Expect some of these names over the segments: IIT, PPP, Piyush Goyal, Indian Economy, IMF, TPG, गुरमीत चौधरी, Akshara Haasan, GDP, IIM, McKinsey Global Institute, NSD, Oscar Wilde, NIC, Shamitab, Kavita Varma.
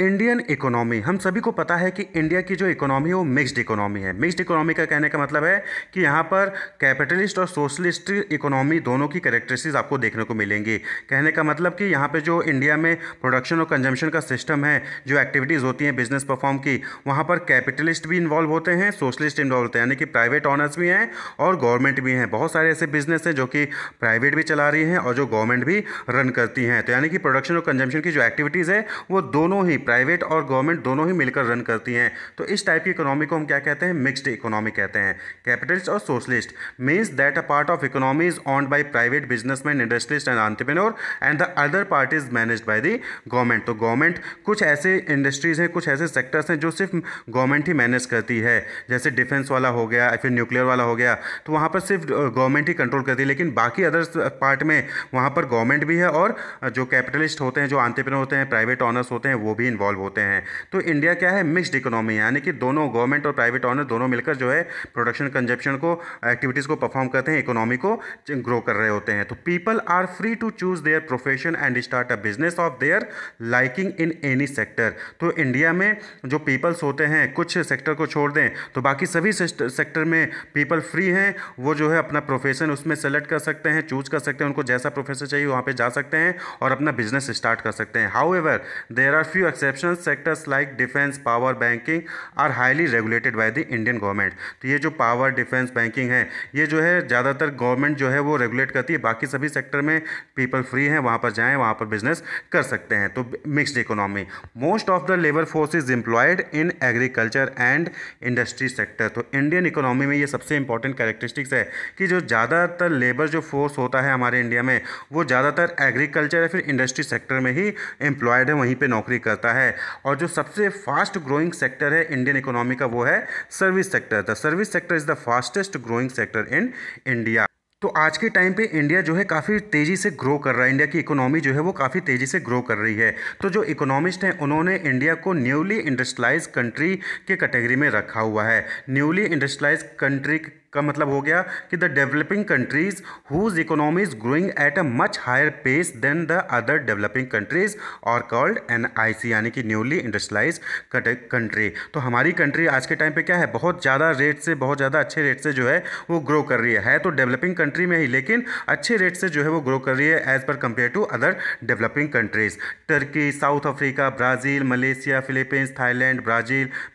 Indian economy, हम सभी को पता है कि इंडिया की जो इकोनॉमी है वो मिक्स्ड इकोनॉमी है। मिक्स्ड इकोनॉमी का कहने का मतलब है कि यहाँ पर कैपिटलिस्ट और सोशलिस्ट इकोनॉमी दोनों की कैरेक्टरिस्टिक्स आपको देखने को मिलेंगी। कहने का मतलब कि यहाँ पे जो इंडिया में प्रोडक्शन और कंजम्पशन का सिस्टम है, जो एक्टिविटीज़ होती हैं बिजनेस परफॉर्म की, वहाँ पर कैपिटलिस्ट भी इन्वॉल्व होते हैं, सोशलिस्ट इन्वॉल्व होते हैं, यानी कि प्राइवेट ऑनर्स भी हैं और गवर्नमेंट भी हैं। बहुत सारे ऐसे बिजनेस हैं जो कि प्राइवेट भी चला रही हैं और जो गवर्नमेंट भी रन करती हैं। तो यानी कि प्रोडक्शन और कंजम्पशन की जो एक्टिविटीज़ है वो दोनों ही प्राइवेट और गवर्नमेंट दोनों ही मिलकर रन करती हैं। तो इस टाइप की इकोनॉमी को हम क्या कहते हैं? मिक्स्ड इकोनॉमी कहते हैं। कैपिटलिस्ट और socialist means that a part of economy is owned by private businessman, industrialist and entrepreneur and the other part is managed by the government. तो गवर्नमेंट, कुछ ऐसे इंडस्ट्रीज हैं, कुछ ऐसे सेक्टर्स हैं जो सिर्फ गवर्नमेंट ही मैनेज करती है, जैसे डिफेंस वाला हो गया, फिर न्यूक्लियर वाला हो गया, तो वहाँ पर सिर्फ गवर्नमेंट ही कंट्रोल करती है। लेकिन बाकी अदर्स पार्ट में वहाँ पर गवर्नमेंट भी है और जो कैपिटलिस्ट होते हैं, जो एंटरप्रेन्योर होते हैं, प्राइवेट ऑनर्स होते हैं, वो भी इन्वॉल्व होते हैं। तो इंडिया क्या है? मिक्स्ड इकोनॉमी है, यानी कि दोनों गवर्नमेंट और प्राइवेट ऑनर दोनों मिलकर जो है प्रोडक्शन कंजप्शन को, एक्टिविटीज़ को परफॉर्म करते हैं, इकोनॉमी को ग्रो कर रहे होते हैं। तो people are free to choose their profession and start a business of their liking in any sector. तो इंडिया में जो पीपल्स होते हैं, कुछ सेक्टर को छोड़ दें तो बाकी सभी सेक्टर में पीपल फ्री हैं, वो जो है अपना प्रोफेशन उसमें सेलेक्ट कर सकते हैं, चूज कर सकते हैं, उनको जैसा प्रोफेशन चाहिए वहाँ पर जा सकते हैं और अपना बिजनेस स्टार्ट कर सकते हैं। However there are few exceptional sectors like defence, power, banking are highly regulated by the Indian government. तो ये जो पावर, डिफेंस, बैंकिंग है, ये जो है ज़्यादातर गवर्नमेंट जो है वो रेगुलेट करती है। बाकी सभी सेक्टर में पीपल फ्री हैं, वहाँ पर जाएँ, वहाँ पर बिजनेस कर सकते हैं। तो mixed economy. Most of the labour force is employed in agriculture and industry sector. तो इंडियन इकोनॉमी में ये सबसे इंपॉर्टेंट कैरेक्टरिस्टिक्स है कि जो ज़्यादातर लेबर जो फोर्स होता है हमारे इंडिया में, वो ज़्यादातर एग्रीकल्चर या फिर इंडस्ट्री सेक्टर में ही एम्प्लॉयड है, वहीं पर नौकरी करता है। और जो सबसे फास्ट ग्रोइंग सेक्टर है इंडियन इकोनॉमी का, वो है service sector. The service sector is the fastest growing sector in India. तो आज के टाइम पे इंडिया जो है काफ़ी तेज़ी से ग्रो कर रहा है, इंडिया की इकोनॉमी जो है वो काफ़ी तेज़ी से ग्रो कर रही है। तो जो इकोनॉमिस्ट हैं उन्होंने इंडिया को न्यूली इंडस्ट्रियलाइज कंट्री के कैटेगरी में रखा हुआ है। न्यूली इंडस्ट्रियलाइज कंट्री का मतलब हो गया कि the developing countries whose economy is growing at a much higher pace than the other developing countries और कॉल्ड NIC, यानी कि न्यूली इंडस्ट्रियलाइज कंट्री। तो हमारी कंट्री आज के टाइम पे क्या है? बहुत ज़्यादा रेट से, बहुत ज़्यादा अच्छे रेट से जो है वो ग्रो कर रही है तो डेवलपिंग कंट्री में ही, लेकिन अच्छे रेट से जो है वो ग्रो कर रही है as per compare to other developing countries. Turkey, South Africa, Brazil, Malaysia, Philippines, Thailand,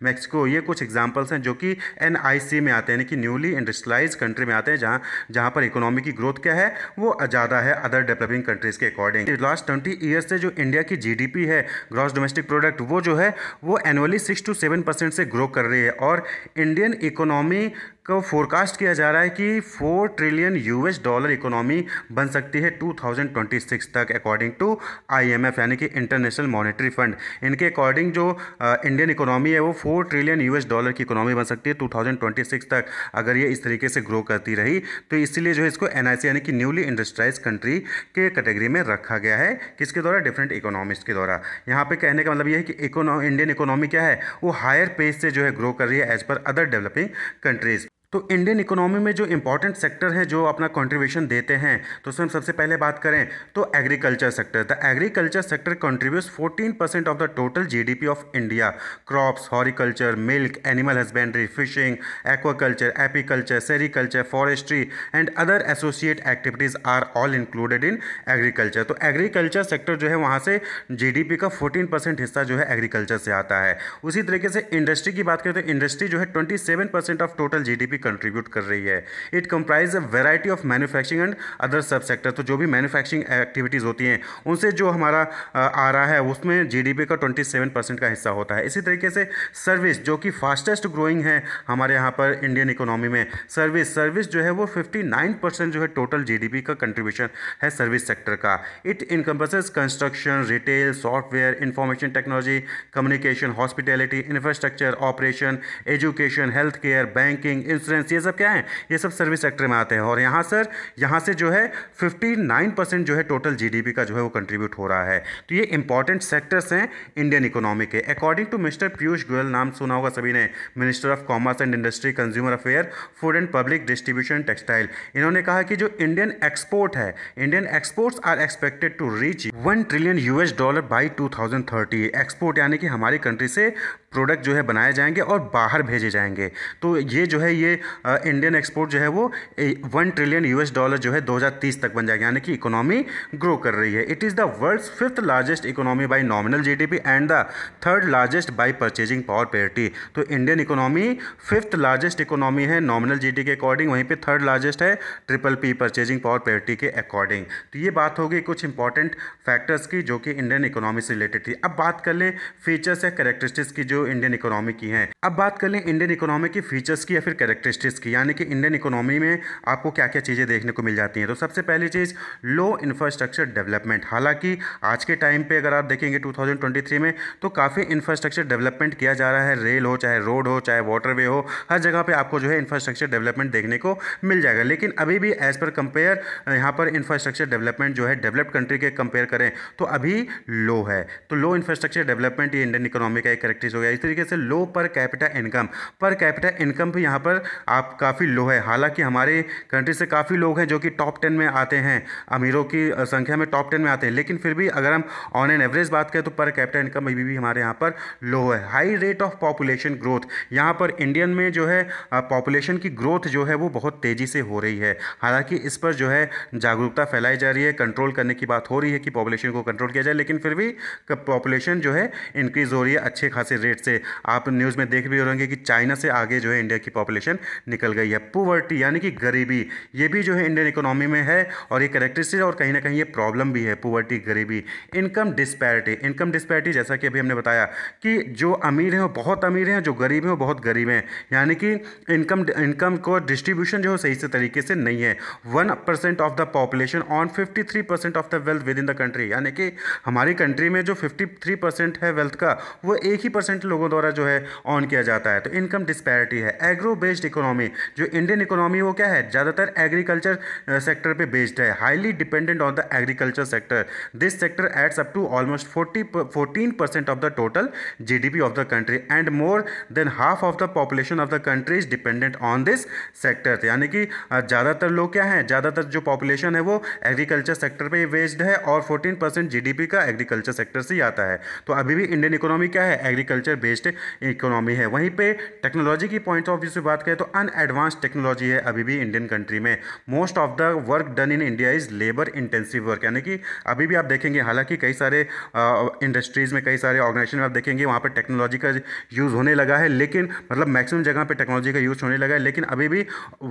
Mexico, ये कुछ एग्जाम्पल्स हैं जो कि NIC में आते हैं, यानी कि न्यूली इंडस्ट्रियलाइज्ड कंट्री में आते हैं, जहां पर इकोनॉमी की ग्रोथ क्या है वो ज़्यादा है अदर डेवलपिंग कंट्रीज़ के अकॉर्डिंग। लास्ट 20 ईयर्स से जो इंडिया की GDP है, ग्रॉस डोमेस्टिक प्रोडक्ट, वो जो है वो एनुअली 6 to 7% से ग्रो कर रही है। और इंडियन इकोनॉमी को फोरकास्ट किया जा रहा है कि $4 ट्रिलियन इकोनॉमी बन सकती है 2026 तक, अकॉर्डिंग टू IMF, यानी कि इंटरनेशनल मॉनेटरी फंड। इनके अकॉर्डिंग जो इंडियन इकोनॉमी है वो $4 ट्रिलियन की इकोनॉमी बन सकती है 2026 तक, अगर ये इस तरीके से ग्रो करती रही। तो इसीलिए जो है इसको NIC, यानी कि न्यूली इंडस्ट्रियलाइज कंट्री के कैटेगरी में रखा गया है। किसके द्वारा? डिफरेंट इकोनॉमिस्ट के द्वारा। यहाँ पर कहने का मतलब ये है कि इंडियन इकोनॉमी क्या है, वो हायर पेस से जो है ग्रो कर रही है as per other developing countries. तो इंडियन इकोनॉमी में जो इंपॉर्टेंट सेक्टर हैं जो अपना कंट्रीब्यूशन देते हैं, तो उसमें सबसे पहले बात करें तो agriculture sector. The agriculture sector contributes 14% of the total GDP of India. Crops, horticulture, milk, animal husbandry, fishing, aquaculture, apiculture, sericulture, forestry and other associate activities are all included in agriculture. तो agriculture sector जो है वहाँ से GDP का 14% हिस्सा जो है agriculture से आता है। उसी तरीके से इंडस्ट्री की बात करें तो इंडस्ट्री जो है 27% ऑफ टोटल GDP कंट्रीब्यूट कर रही है। It comprise a variety of manufacturing and other sub sector. तो जो भी मैन्युफैक्चरिंग एक्टिविटीज़ होती हैं उनसे जो हमारा आ रहा है उसमें GDP का 27% का हिस्सा होता है। इसी तरीके से सर्विस, जो कि फास्टेस्ट ग्रोइंग है हमारे यहाँ पर इंडियन इकोनॉमी में, सर्विस जो है वो 59% जो है टोटल GDP का कंट्रीब्यूशन है सर्विस सेक्टर का। It encompasses construction, retail, software, information technology, communication, hospitality, infrastructure, operation, education, health care, banking, insurance, insurance, ये सब क्या है, ये सब सर्विस सेक्टर में आते हैं। और यहाँ सर यहाँ से जो है 59% जो है टोटल जीडीपी का जो है वो कंट्रीब्यूट हो रहा है। तो ये इंपॉर्टेंट सेक्टर्स हैं इंडियन इकोनॉमी के। According to mister Piyush Goyal, नाम सुना होगा सभी ने, minister of commerce and industry, consumer affair, food and public distribution, textile, इन्होंने कहा कि जो इंडियन एक्सपोर्ट है, Indian exports are expected to reach $1 trillion by 2030। Export यानी कि हमारी कंट्री से प्रोडक्ट जो है बनाए जाएंगे और बाहर भेजे जाएंगे। तो ये जो है ये इंडियन एक्सपोर्ट जो है वो $1 ट्रिलियन जो है 2030 तक बन जाएगा, यानी कि इकोनॉमी ग्रो कर रही है। It is the world's 5th largest economy by nominal GDP and the 3rd largest by purchasing power parity. तो Indian economy 5th largest economy है नॉमिनल जीडीपी के अकॉर्डिंग, वहीं पे 3rd लार्जेस्ट है PPP परचेजिंग पावर पेरिटी के according. तो ये बात होगी कुछ इंपॉर्टेंट फैक्टर्स की जो कि इंडियन इकोनॉमी से रिलेटेड थी। अब बात कर लें फीचर्स या कैरेक्टरिस्टिक्स की जो इंडियन इकोनॉमी की हैं। अब बात कर लें इंडियन इकोनॉमी की फीचर्स की या फिर कैरेक्टरिस्टिक्स की, यानी कि इंडियन इकोनॉमी में आपको क्या क्या चीज़ें देखने को मिल जाती हैं। तो सबसे पहली चीज़ लो इंफ्रास्ट्रक्चर डेवलपमेंट। हालांकि आज के टाइम पे अगर आप देखेंगे 2023 में तो काफ़ी इंफ्रास्ट्रक्चर डेवलपमेंट किया जा रहा है, रेल हो चाहे रोड हो चाहे वाटरवे हो, हर जगह पे आपको जो है इंफ्रास्ट्रक्चर डेवलपमेंट देखने को मिल जाएगा। लेकिन अभी भी एज पर कंपेयर यहाँ पर इंफ्रास्ट्रक्चर डेवलपमेंट जो है डेवलप्ड कंट्री के कंपेयर करें तो अभी लो है। तो लो इंफ्रास्ट्रक्चर डेवलपमेंट ये इंडियन इकोनॉमी का एक कैरेक्टरिस्टिक हो गया। इस तरीके से लो पर कैपिटा इनकम भी यहाँ पर आप काफ़ी लो है। हालाँकि हमारे कंट्री से काफ़ी लोग हैं जो कि टॉप 10 में आते हैं, अमीरों की संख्या में टॉप 10 में आते हैं, लेकिन फिर भी अगर हम ऑन एन एवरेज बात करें तो पर कैपिटा इनकम अभी भी हमारे यहाँ पर लो है। High rate of population growth, यहाँ पर इंडियन में जो है पॉपुलेशन की ग्रोथ जो है वो बहुत तेज़ी से हो रही है। हालांकि इस पर जो है जागरूकता फैलाई जा रही है, कंट्रोल करने की बात हो रही है कि पॉपुलेशन को कंट्रोल किया जाए, लेकिन फिर भी पॉपुलेशन जो है इंक्रीज़ हो रही है अच्छे खासे रेट से। आप न्यूज़ में देख भी हो रहे हैं कि चाइना से आगे जो है इंडिया की पॉपुलेशन निकल गई है। पुवर्टी यानी कि गरीबी, ये भी जो है इंडियन इकोनॉमी में है और ये करेक्टरिस्टिक और कहीं ना कहीं ये प्रॉब्लम भी है, पुवर्टी गरीबी। इनकम डिस्पैरिटी जैसा कि अभी हमने बताया कि जो अमीर हैं वो बहुत अमीर हैं, जो गरीब हैं वो बहुत गरीब हैं, यानी कि इनकम को डिस्ट्रीब्यूशन जो है सही से तरीके से नहीं है। 1% of the population on 53% of the wealth within the country, यानी कि हमारी कंट्री में जो 53% है वेल्थ का वो 1% लोगों द्वारा जो है ऑन किया जाता है। तो इनकम डिस्पैरिटी है। एग्रो बेस्ड इकोनॉमी, जो इंडियन इकोनॉमी वो क्या है, ज़्यादातर एग्रीकल्चर सेक्टर पे बेस्ड है, highly dependent on the agriculture sector. This sector adds up to almost 14% of the total GDP of the country and more than half of the population of the country is dependent on this sector. यानी कि ज़्यादातर लोग क्या हैं, ज़्यादातर जो population है वो एग्रीकल्चर सेक्टर पे बेस्ड है और 14% जीडीपी का एग्रीकल्चर सेक्टर से ही आता है। तो अभी भी इंडियन इकोनॉमी क्या है, एग्रीकल्चर बेस्ड इकोनॉमी है। वहीं पे टेक्नोलॉजी की पॉइंट ऑफ व्यू से बात करें तो अनएडवांस टेक्नोलॉजी है अभी भी इंडियन कंट्री में। Most of the work done in India is labour intensive work, यानी कि अभी भी आप देखेंगे, हालांकि कई सारे इंडस्ट्रीज़ में, कई सारे ऑर्गेनाइजेशन में आप देखेंगे वहाँ पर टेक्नोलॉजी का यूज़ होने लगा है, लेकिन मतलब मैक्सिमम जगह पर टेक्नोलॉजी का यूज़ होने लगा है, लेकिन अभी भी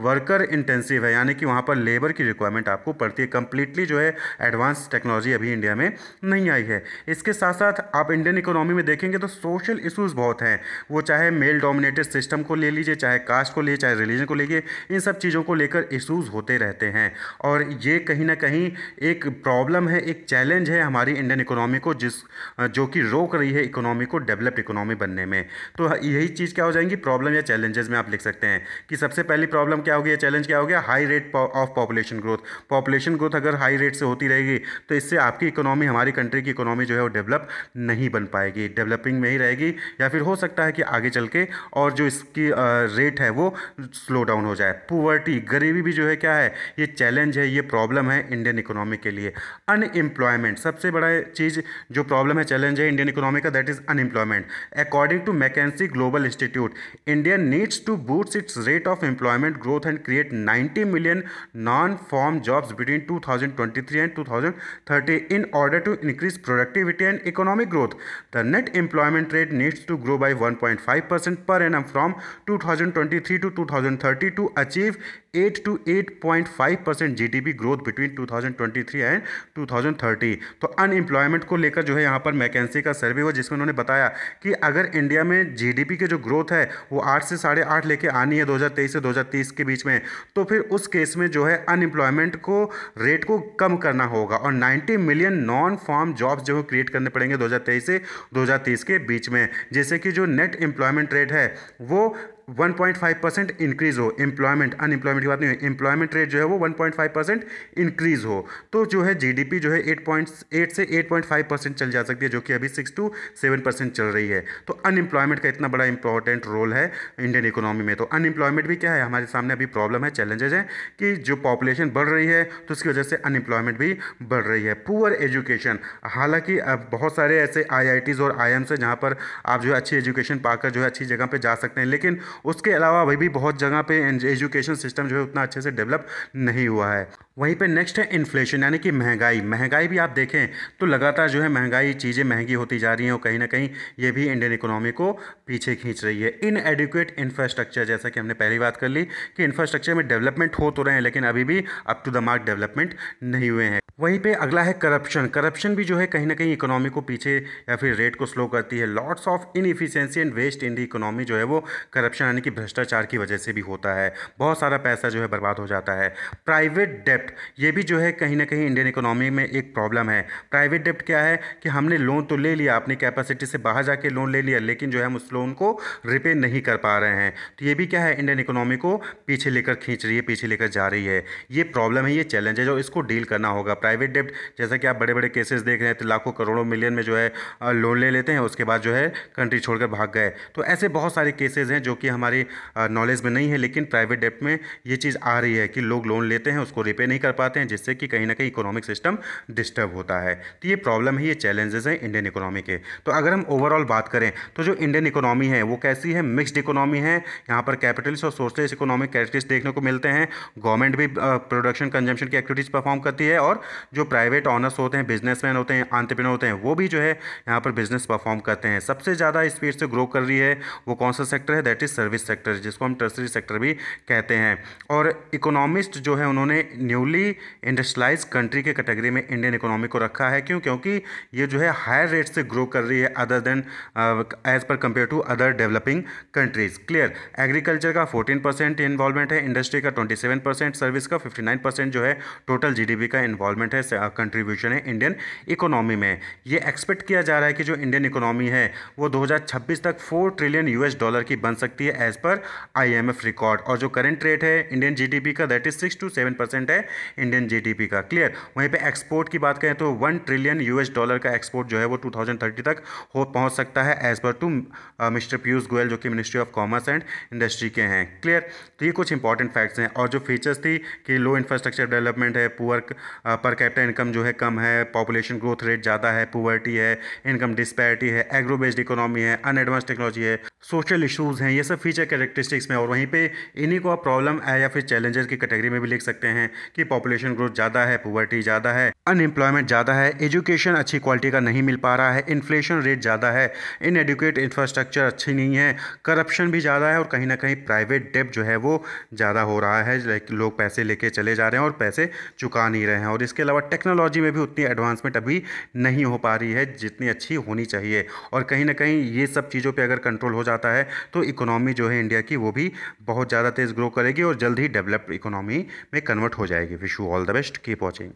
वर्कर इंटेंसिव है, यानी कि वहाँ पर लेबर की रिक्वायरमेंट आपको पड़ती है। कंप्लीटली जो है एडवांस टेक्नोलॉजी अभी इंडिया में नहीं आई है। इसके साथ साथ आप इंडियन इकोनॉमी में देखेंगे तो सोशल इशूज़ बहुत हैं, वो चाहे मेल डोमिनेटेड सिस्टम को ले लीजिए, चाहे कास्ट को ले, चाहे रिलीजन को लेके, इन सब चीज़ों को लेकर इशूज़ होते रहते हैं। और ये कहीं ना कहीं एक प्रॉब्लम है, एक चैलेंज है हमारी इंडियन इकोनॉमी को, जो कि रोक रही है इकोनॉमी को डेवलप्ड इकोनॉमी बनने में। तो यही चीज़ क्या हो जाएंगी, प्रॉब्लम या चैलेंजेस में आप लिख सकते हैं कि सबसे पहली प्रॉब्लम क्या होगी या चैलेंज क्या हो गया, high rate of population growth. Population growth अगर हाई रेट से होती रहेगी तो इससे आपकी इकोनॉमी, हमारी कंट्री की इकोनॉमी जो है वो डेवलप नहीं बन पाएगी, डेवलपिंग में ही रहेगी, या फिर हो सकता है कि आगे चल के और जो इसकी रेट है वो स्लो डाउन हो जाए। पुवर्टी गरीबी भी जो है क्या है, ये चैलेंज है, ये प्रॉब्लम है इंडियन इकोनॉमी के लिए। अनएम्प्लॉयमेंट सबसे बड़ा चीज़ जो प्रॉब्लम है, चैलेंज है इंडियन इकोनॉमी का, that is unemployment. According to McKinsey Global Institute, India needs to boost its rate of employment growth and create 90 million non farm jobs between 2023 and 2030 in order to increase productivity and economic growth. The net employment rate needs to grow by 1.5% per annum from 2023 to 2030 to achieve 8 to 8.5% GDP growth between 2023 and 2030। तो unemployment को लेकर जो है यहाँ पर McKinsey का सर्वे हुआ, जिसमें उन्होंने बताया कि अगर इंडिया में जीडीपी के जो ग्रोथ है वो 8 से 8.5 लेके आनी है 2023 से 2030 के बीच में, तो फिर उस केस में जो है अनएम्प्लॉयमेंट को रेट को कम करना होगा और 90 मिलियन नॉन फॉर्म जॉब्स जो है क्रिएट करने पड़ेंगे 2023 से 2030 के बीच में, जैसे कि जो नेट एम्प्लॉयमेंट रेट है वो 1.5% इंक्रीज हो, एम्प्लॉयमेंट, अनएम्प्लॉयमेंट की बात नहीं है, एम्प्लॉयमेंट रेट जो है वो 1.5% इंक्रीज हो, तो जो है जीडीपी जो है 8.8 से 8.5% चल जा सकती है, जो कि अभी 6 से 7% चल रही है। तो अनएम्प्लॉयमेंट का इतना बड़ा इंपॉर्टेंट रोल है इंडियन इकोनॉमी में। तो अनएम्प्लॉयमेंट भी क्या है, हमारे सामने अभी प्रॉब्लम है, चैलेंजेज हैं कि जो पॉपुलेशन बढ़ रही है तो उसकी वजह से अनएम्प्लॉयमेंट भी बढ़ रही है। पुअर एजुकेशन, हालांकि अब बहुत सारे ऐसे IITs और IIMs है जहाँ पर आप जो है अच्छी एजुकेशन पाकर जो है अच्छी जगह पर जा सकते हैं, लेकिन उसके अलावा अभी भी बहुत जगह पे एजुकेशन सिस्टम जो है उतना अच्छे से डेवलप नहीं हुआ है। वहीं पे नेक्स्ट है इन्फ्लेशन, यानी कि महंगाई। महंगाई भी आप देखें तो लगातार जो है महंगाई, चीज़ें महंगी होती जा रही हैं और कहीं ना कहीं ये भी इंडियन इकोनॉमी को पीछे खींच रही है। इनएडिक्वेट इंफ्रास्ट्रक्चर, जैसा कि हमने पहली बात कर ली कि इंफ्रास्ट्रक्चर में डेवलपमेंट हो तो रहे हैं लेकिन अभी भी up to the mark development नहीं हुए हैं। वहीं पे अगला है करप्शन। करप्शन भी जो है कहीं ना कहीं इकोनॉमी को पीछे या फिर रेट को स्लो करती है। Lots of inefficiency and waste in the economy जो है वो करप्शन यानी कि भ्रष्टाचार की वजह से भी होता है, बहुत सारा पैसा जो है बर्बाद हो जाता है। प्राइवेट डेप्ट, ये भी जो है कहीं ना कहीं इंडियन इकोनॉमी में एक प्रॉब्लम है। प्राइवेट डेप्ट क्या है कि हमने लोन तो ले लिया, अपनी कैपेसिटी से बाहर जाके लोन ले लिया, लेकिन जो है हम उस लोन को रिपे नहीं कर पा रहे हैं। तो ये भी क्या है, इंडियन इकोनॉमी को पीछे लेकर खींच रही है, पीछे लेकर जा रही है। ये प्रॉब्लम है, ये चैलेंज है और इसको डील करना होगा। प्राइवेट डेप्ट, जैसा कि आप बड़े बड़े केसेस देख रहे हैं, तो लाखों करोड़ों मिलियन में जो है लोन ले लेते हैं, उसके बाद जो है कंट्री छोड़कर भाग गए। तो ऐसे बहुत सारे केसेज हैं जो कि हमारे नॉलेज में नहीं है, लेकिन प्राइवेट डेप्ट में ये चीज़ आ रही है कि लोग लोन लेते हैं, उसको रिपे नहीं कर पाते हैं, जिससे कि कहीं ना कहीं इकोनॉमिक सिस्टम डिस्टर्ब होता है। तो ये प्रॉब्लम है, ये चैलेंजेस हैं इंडियन इकोनॉमी के। तो अगर हम ओवरऑल बात करें तो जो इंडियन इकोनॉमी है वो कैसी है, मिक्स्ड इकोनॉमी है। यहाँ पर कैपिटलिस्ट और सोशलिस्ट इकोनॉमिक कैरेक्टर्स देखने को मिलते हैं। गवर्नमेंट भी प्रोडक्शन कंजम्पशन की एक्टिविटीज़ परफॉर्म करती है और जो प्राइवेट ऑनर्स होते हैं, बिजनेसमैन होते हैं, एंटरप्रेन्योर होते हैं, वो भी जो है यहाँ पर बिजनेस परफॉर्म करते हैं। सबसे ज़्यादा स्पीड से ग्रो कर रही है वो कौन सा सेक्टर है, दैट इज सर्विस सेक्टर, जिसको हम टर्सरी सेक्टर भी कहते हैं। और इकोनॉमिस्ट जो है उन्होंने न्यूली इंडस्ट्रियलाइज कंट्री के कैटेगरी में इंडियन इकोनॉमी को रखा है। क्यों? क्योंकि ये जो है हायर रेट से ग्रो कर रही है other than as per compare to other developing countries. Clear? Agriculture का 14% इन्वॉल्वमेंट है, इंडस्ट्री का 27%, सर्विस का 59% जो है टोटल जीडीपी का इन्वॉल्वमेंट है, कंट्रीब्यूशन है इंडियन इकोनॉमी में। ये एक्सपेक्ट किया जा रहा है कि जो इंडियन इकोनॉमी है वो 2026 तक $4 ट्रिलियन की बन सकती है एज पर IMF रिकॉर्ड। और जो करेंट रेट है इंडियन जीडीपी का दैट इज 6 to 7% है इंडियन जीडीपी का। क्लियर? वहीं पे एक्सपोर्ट की बात करें तो $1 ट्रिलियन का एक्सपोर्ट जो है वो 2030 तक हो पहुंच सकता है एज पर टू मिस्टर पीयूष गोयल, जो कि ministry of commerce and industry के हैं। क्लियर? तो ये कुछ इंपॉर्टेंट फैक्ट्स हैं। और जो फीचर्स थी कि लो इंफ्रास्ट्रक्चर डेवलपमेंट है, पुअर पर कैपिटा इनकम जो है कम है, पॉपुलेशन ग्रोथ रेट ज़्यादा है, पुअर्टी है, इनकम डिस्पैरिटी है, एग्रो बेस्ड इकोनॉमी है, अनएडवांस टेक्नोलॉजी है, सोशल इशूज़ हैं, ये सब फीचर कैरेक्टरिस्टिक्स में। और वहीं पे इन्हीं को आप प्रॉब्लम या फिर चैलेंजेस की कैटेगरी में भी लिख सकते हैं कि पॉपुलेशन ग्रोथ ज़्यादा है, पुअर्टी ज़्यादा है, अनएम्प्लॉयमेंट ज़्यादा है, एजुकेशन अच्छी क्वालिटी का नहीं मिल पा रहा है, इन्फ्लेशन रेट ज़्यादा है, इनएडुकेट इंफ्रास्ट्रक्चर अच्छी नहीं है, करप्शन भी ज़्यादा है और कहीं ना कहीं प्राइवेट डेब्ट जो है वो ज़्यादा हो रहा है, लोग पैसे लेके चले जा रहे हैं और पैसे चुका नहीं रहे हैं। और इसके अलावा टेक्नोलॉजी में भी उतनी एडवांसमेंट अभी नहीं हो पा रही है जितनी अच्छी होनी चाहिए। और कहीं ना कहीं ये सब चीज़ों पर अगर कंट्रोल हो जाता है तो इकोनॉमी जो है इंडिया की वो भी बहुत ज़्यादा तेज़ ग्रो करेगी और जल्द ही डेवलप्ड इकोनॉमी में कन्वर्ट हो जाएगी। Wish you all the best, keep watching.